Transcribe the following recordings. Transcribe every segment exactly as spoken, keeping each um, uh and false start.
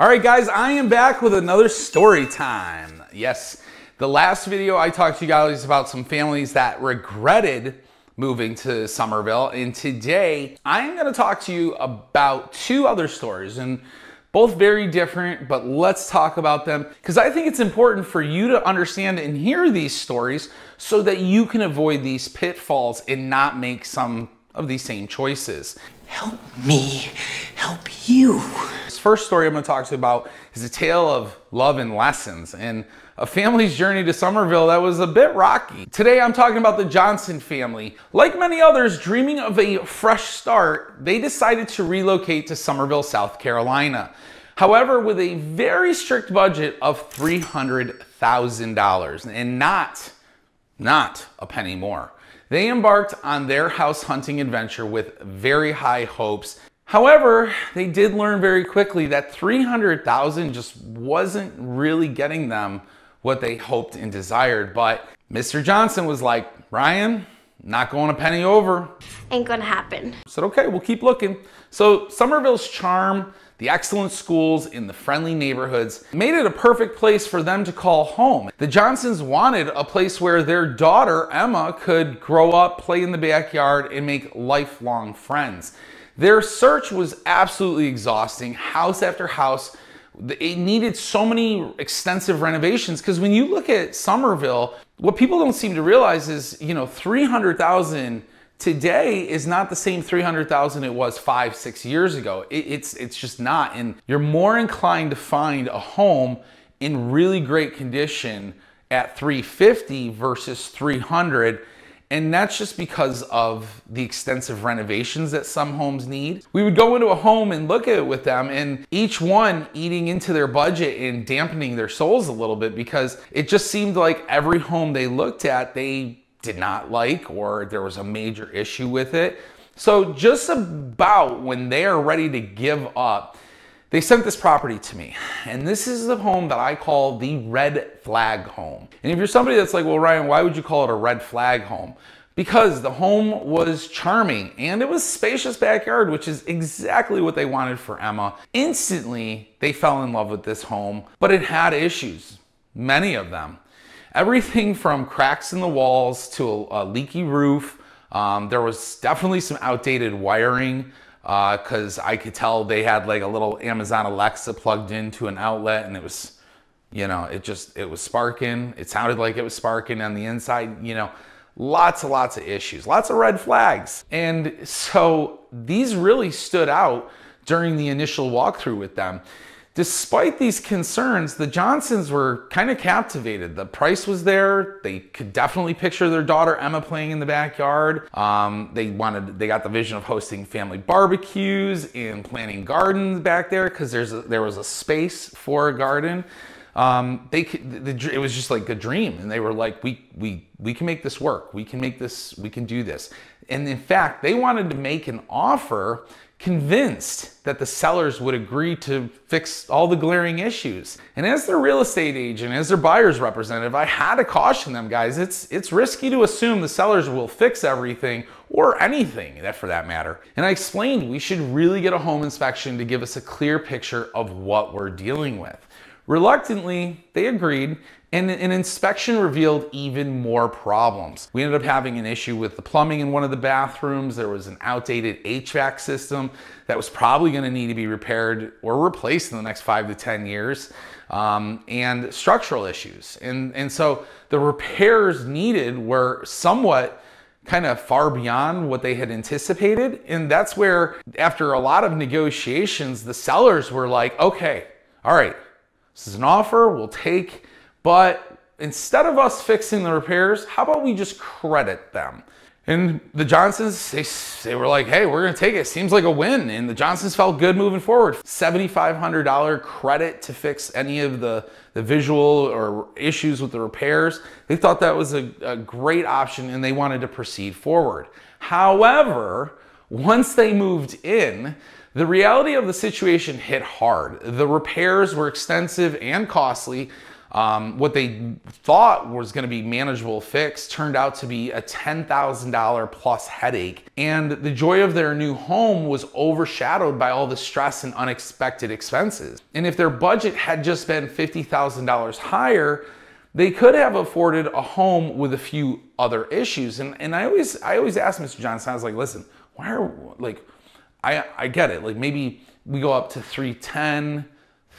All right, guys, I am back with another story time. Yes, the last video I talked to you guys about some families that regretted moving to Summerville, and today I am gonna talk to you about two other stories, and both very different, but let's talk about them because I think it's important for you to understand and hear these stories so that you can avoid these pitfalls and not make some of these same choices. Help me help you. This first story I'm going to talk to you about is a tale of love and lessons and a family's journey to Summerville that was a bit rocky. Today I'm talking about the Johnson family. Like many others dreaming of a fresh start, they decided to relocate to Summerville, South Carolina. However, with a very strict budget of three hundred thousand dollars and not, not a penny more. They embarked on their house hunting adventure with very high hopes. However, they did learn very quickly that three hundred thousand dollars just wasn't really getting them what they hoped and desired. But Mister Johnson was like, Ryan, not going a penny over. Ain't gonna happen. I said, okay, we'll keep looking. So Summerville's charm, the excellent schools, and the friendly neighborhoods made it a perfect place for them to call home. The Johnsons wanted a place where their daughter, Emma, could grow up, play in the backyard, and make lifelong friends. Their search was absolutely exhausting, house after house. It needed so many extensive renovations because when you look at Summerville, what people don't seem to realize is, you know, three hundred thousand today is not the same three hundred thousand it was five, six years ago. It, it's, it's just not. And you're more inclined to find a home in really great condition at three fifty versus three hundred. And that's just because of the extensive renovations that some homes need. We would go into a home and look at it with them, and each one eating into their budget and dampening their souls a little bit because it just seemed like every home they looked at, they did not like, or there was a major issue with it. So just about when they are ready to give up, they sent this property to me. And this is the home that I call the red flag home. And if you're somebody that's like, well, Ryan, why would you call it a red flag home? Because the home was charming and it was spacious backyard, which is exactly what they wanted for Emma. Instantly, they fell in love with this home, but it had issues, many of them. Everything from cracks in the walls to a, a leaky roof. Um, there was definitely some outdated wiring because uh, I could tell they had like a little Amazon Alexa plugged into an outlet, and it was, you know, it just, it was sparking. It sounded like it was sparking on the inside, you know, lots and lots of issues, lots of red flags. And so these really stood out during the initial walkthrough with them. Despite these concerns, the Johnsons were kind of captivated. The price was there. They could definitely picture their daughter Emma playing in the backyard. Um, they wanted, they got the vision of hosting family barbecues and planting gardens back there because there's a, there was a space for a garden. Um, they could, the, it was just like a dream, and they were like, we we we can make this work. We can make this. We can do this. And in fact, they wanted to make an offer, convinced that the sellers would agree to fix all the glaring issues. And as their real estate agent, as their buyer's representative, I had to caution them, guys. It's it's risky to assume the sellers will fix everything or anything, that for that matter. And I explained we should really get a home inspection to give us a clear picture of what we're dealing with. Reluctantly, they agreed, and an inspection revealed even more problems. We ended up having an issue with the plumbing in one of the bathrooms. There was an outdated H V A C system that was probably gonna need to be repaired or replaced in the next five to ten years, um, and structural issues. And, and so the repairs needed were somewhat kind of far beyond what they had anticipated. And that's where, after a lot of negotiations, the sellers were like, okay, all right, this is an offer, we'll take, but instead of us fixing the repairs, how about we just credit them? And the Johnsons, they, they were like, hey, we're gonna take it, seems like a win. And the Johnsons felt good moving forward. seven thousand five hundred dollars credit to fix any of the, the visual or issues with the repairs. They thought that was a, a great option, and they wanted to proceed forward. However, once they moved in, the reality of the situation hit hard. The repairs were extensive and costly. Um, what they thought was going to be manageable fix turned out to be a ten thousand dollars plus headache. And the joy of their new home was overshadowed by all the stress and unexpected expenses. And if their budget had just been fifty thousand dollars higher, they could have afforded a home with a few other issues. And, and I always I always ask Mister Johnson, I was like, listen, why are, like, I, I get it. Like, maybe we go up to three ten,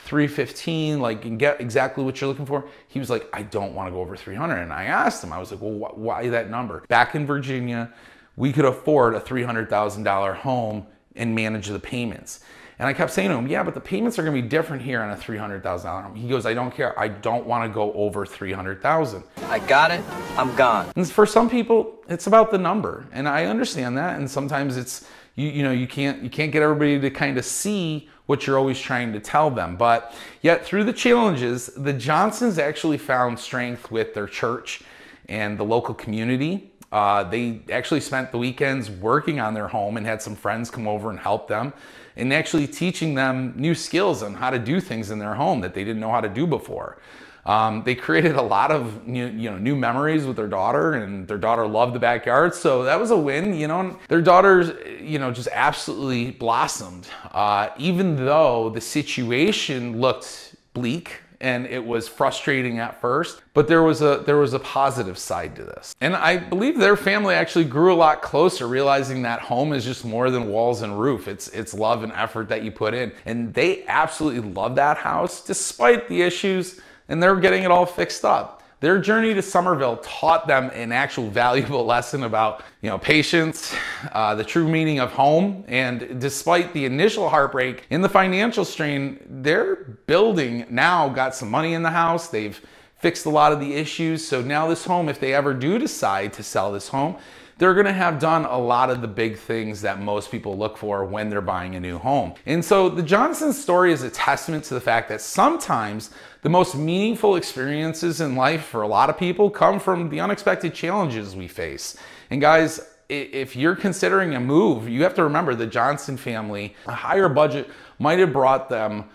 three fifteen, like, and get exactly what you're looking for. He was like, I don't want to go over three hundred. And I asked him, I was like, well, wh why that number? Back in Virginia, we could afford a three hundred thousand dollar home and manage the payments. And I kept saying to him, yeah, but the payments are going to be different here on a three hundred thousand dollar home. He goes, I don't care. I don't want to go over three hundred thousand. I got it. I'm gone. And for some people, it's about the number. And I understand that. And sometimes it's, you, you know, you can't, you can't get everybody to kind of see what you're always trying to tell them. But yet through the challenges, the Johnsons actually found strength with their church and the local community. Uh, they actually spent the weekends working on their home and had some friends come over and help them, and actually teaching them new skills on how to do things in their home that they didn't know how to do before. Um, they created a lot of new, you know, new memories with their daughter, and their daughter loved the backyard. So that was a win, you know, and their daughters, you know, just absolutely blossomed. Uh, even though the situation looked bleak and it was frustrating at first, but there was a there was a positive side to this. And I believe their family actually grew a lot closer, realizing that home is just more than walls and roof. It's it's love and effort that you put in. And they absolutely love that house despite the issues, and they're getting it all fixed up. Their journey to Summerville taught them an actual valuable lesson about, you know, patience, uh, the true meaning of home. And despite the initial heartbreak and the financial strain, they're building now, got some money in the house. They've fixed a lot of the issues. So now this home, if they ever do decide to sell this home, they're gonna have done a lot of the big things that most people look for when they're buying a new home. And so the Johnson story is a testament to the fact that sometimes the most meaningful experiences in life for a lot of people come from the unexpected challenges we face. And guys, if you're considering a move, you have to remember the Johnson family, a higher budget might have brought them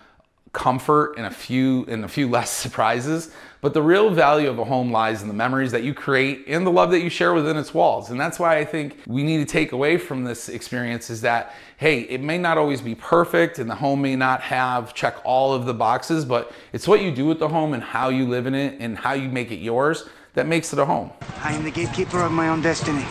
comfort and a few and a few less surprises, but the real value of a home lies in the memories that you create and the love that you share within its walls. And that's why I think we need to take away from this experience is that, hey, it may not always be perfect and the home may not have check all of the boxes, but it's what you do with the home and how you live in it and how you make it yours that makes it a home. I am the gatekeeper of my own destiny.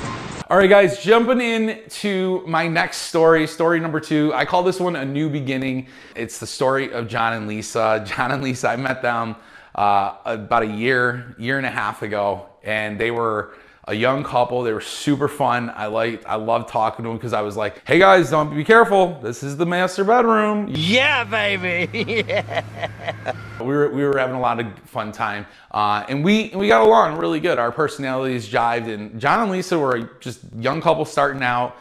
All right, guys, jumping into my next story, story number two. I call this one A New Beginning. It's the story of John and Lisa. John and Lisa, I met them uh, about a year, year and a half ago, and they were a young couple. They were super fun. I liked, I loved talking to them because I was like, hey guys, don't be careful. This is the master bedroom. Yeah, baby. Yeah. We were, we were having a lot of fun time, uh, and we we got along really good. Our personalities jived, and John and Lisa were just young couple starting out,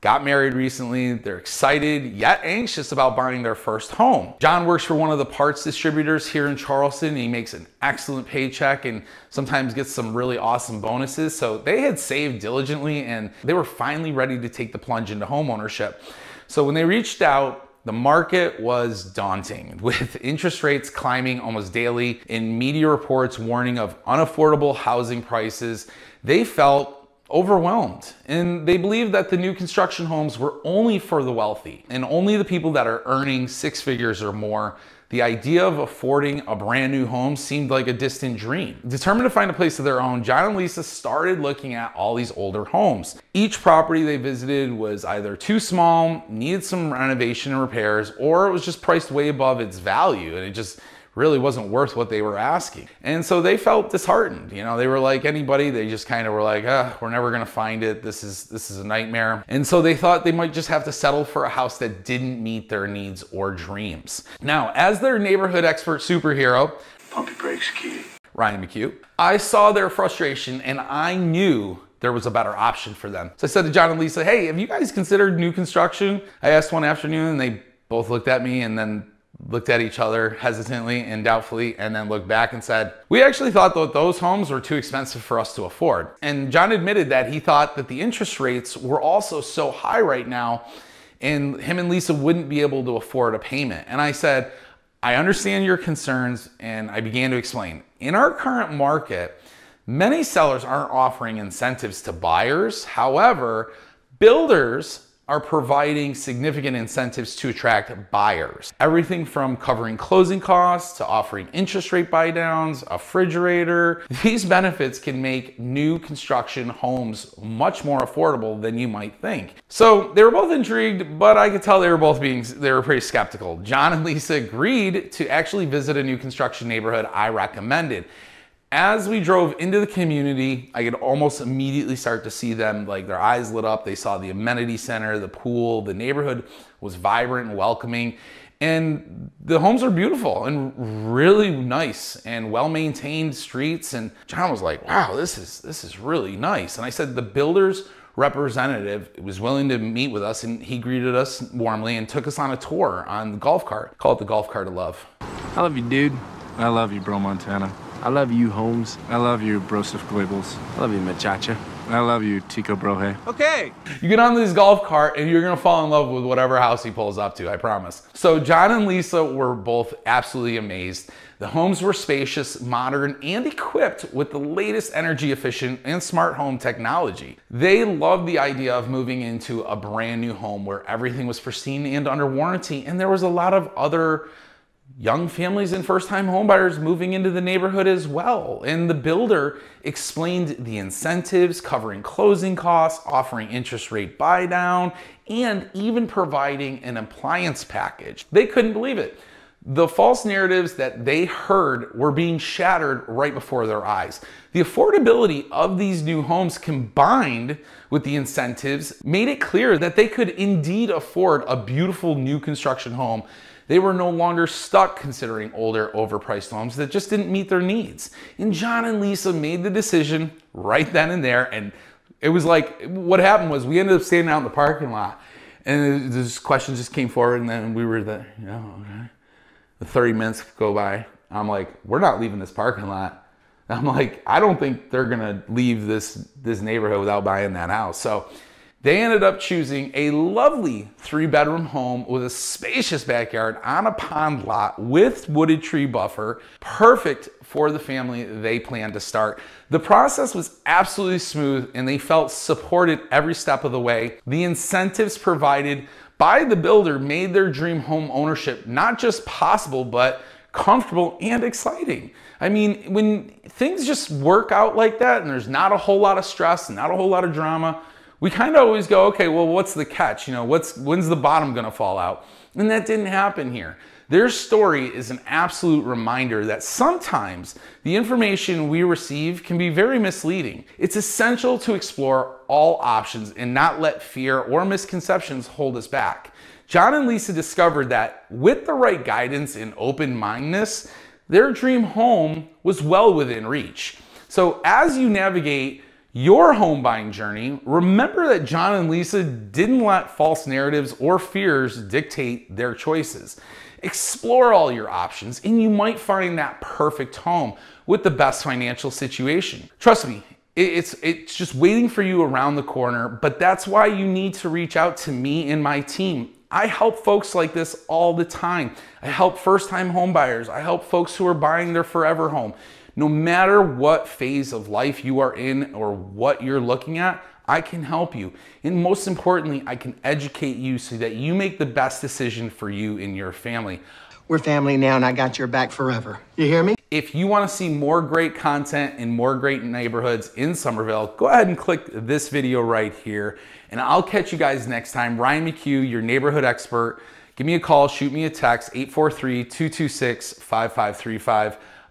got married recently. They're excited yet anxious about buying their first home. John works for one of the parts distributors here in Charleston. He makes an excellent paycheck and sometimes gets some really awesome bonuses. So they had saved diligently, and they were finally ready to take the plunge into home ownership. So when they reached out, the market was daunting, with interest rates climbing almost daily and media reports warning of unaffordable housing prices. They felt overwhelmed, and they believed that the new construction homes were only for the wealthy and only the people that are earning six figures or more. The idea of affording a brand new home seemed like a distant dream. Determined to find a place of their own, John and Lisa started looking at all these older homes. Each property they visited was either too small, needed some renovation and repairs, or it was just priced way above its value, and it just really wasn't worth what they were asking. And so they felt disheartened. You know, they were like anybody. They just kind of were like, ah, we're never gonna find it. This is, this is a nightmare. And so they thought they might just have to settle for a house that didn't meet their needs or dreams. Now, as their neighborhood expert superhero, pump your brakes, Keating, Ryan McHugh, I saw their frustration, and I knew there was a better option for them. So I said to John and Lisa, hey, have you guys considered new construction? I asked one afternoon, and they both looked at me and then looked at each other hesitantly and doubtfully, and then looked back and said, we actually thought that those homes were too expensive for us to afford. And John admitted that he thought that the interest rates were also so high right now, and him and Lisa wouldn't be able to afford a payment. And I said, I understand your concerns, and I began to explain. In our current market, many sellers aren't offering incentives to buyers. However, builders are providing significant incentives to attract buyers. Everything from covering closing costs to offering interest rate buy downs, a refrigerator. These benefits can make new construction homes much more affordable than you might think. So they were both intrigued, but I could tell they were both being, they were pretty skeptical. John and Lisa agreed to actually visit a new construction neighborhood I recommended. As we drove into the community, I could almost immediately start to see them, like their eyes lit up. They saw the amenity center, the pool, the neighborhood was vibrant and welcoming. And the homes are beautiful and really nice and well-maintained streets. And John was like, wow, this is, this is really nice. And I said, the builder's representative was willing to meet with us, and he greeted us warmly and took us on a tour on the golf cart. Call it the golf cart of love. I love you, dude. I love you, bro, Montana. I love you, Holmes. I love you, Broseph Goebbels. I love you, Machacha. I love you, Tico Brohe. Okay. You get on this golf cart and you're gonna fall in love with whatever house he pulls up to, I promise. So John and Lisa were both absolutely amazed. The homes were spacious, modern, and equipped with the latest energy efficient and smart home technology. They loved the idea of moving into a brand new home where everything was pristine and under warranty, and there was a lot of other young families and first-time homebuyers moving into the neighborhood as well. And the builder explained the incentives, covering closing costs, offering interest rate buy down, and even providing an appliance package. They couldn't believe it. The false narratives that they heard were being shattered right before their eyes. The affordability of these new homes combined with the incentives made it clear that they could indeed afford a beautiful new construction home. They were no longer stuck considering older, overpriced homes that just didn't meet their needs. And John and Lisa made the decision right then and there. And it was like, what happened was we ended up standing out in the parking lot, and this question just came forward, and then we were there, you know, okay. The thirty minutes go by. I'm like, we're not leaving this parking lot. I'm like, I don't think they're gonna leave this, this neighborhood without buying that house. So they ended up choosing a lovely three bedroom home with a spacious backyard on a pond lot with wooded tree buffer, perfect for the family they planned to start. The process was absolutely smooth, and they felt supported every step of the way. The incentives provided by the builder made their dream home ownership not just possible, but comfortable and exciting. I mean, when things just work out like that and there's not a whole lot of stress and not a whole lot of drama, we kind of always go, okay, well, what's the catch? You know, what's, when's the bottom gonna fall out? And that didn't happen here. Their story is an absolute reminder that sometimes the information we receive can be very misleading. It's essential to explore all options and not let fear or misconceptions hold us back. John and Lisa discovered that with the right guidance and open-mindedness, their dream home was well within reach. So as you navigate your home buying journey, remember that John and Lisa didn't let false narratives or fears dictate their choices. Explore all your options, and you might find that perfect home with the best financial situation. Trust me, it's, it's just waiting for you around the corner, but that's why you need to reach out to me and my team. I help folks like this all the time. I help first-time homebuyers. I help folks who are buying their forever home. No matter what phase of life you are in or what you're looking at, I can help you. And most importantly, I can educate you so that you make the best decision for you and your family. We're family now, and I got your back forever. You hear me? If you want to see more great content and more great neighborhoods in Summerville, go ahead and click this video right here, and I'll catch you guys next time. Ryan McHugh, your neighborhood expert. Give me a call, shoot me a text, eight four three, two two six, five five three five.